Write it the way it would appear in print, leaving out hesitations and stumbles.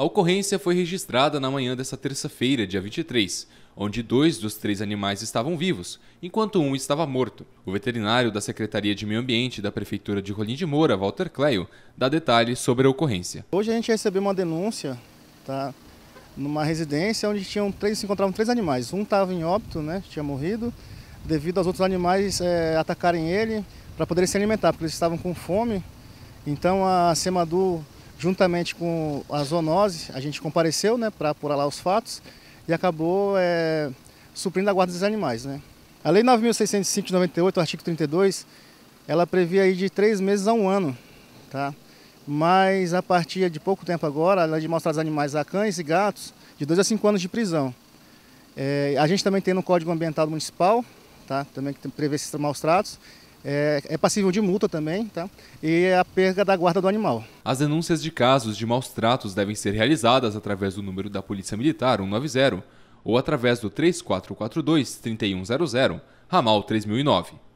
A ocorrência foi registrada na manhã desta terça-feira, dia 23, onde 2 dos 3 animais estavam vivos, enquanto 1 estava morto. O veterinário da Secretaria de Meio Ambiente da Prefeitura de Rolim de Moura, Walter Cleo, dá detalhes sobre a ocorrência. Hoje a gente recebeu uma denúncia, tá? Numa residência onde se encontravam três animais. Um estava em óbito, né? Tinha morrido, devido aos outros animais atacarem ele para poderem se alimentar, porque eles estavam com fome. Então a CEMADU, juntamente com a zoonose, a gente compareceu, né, para apurar lá os fatos e acabou suprindo a guarda dos animais, né? A Lei 9.605 de 98, artigo 32, ela previa aí de 3 meses a 1 ano, tá? Mas a partir de pouco tempo agora, ela de mostrar os animais a cães e gatos de 2 a 5 anos de prisão. A gente também tem no Código Ambiental Municipal, tá? Também que prevê esses maus tratos. É passível de multa também, tá? E a perda da guarda do animal. As denúncias de casos de maus tratos devem ser realizadas através do número da Polícia Militar 190 ou através do 3442-3100, ramal 3009.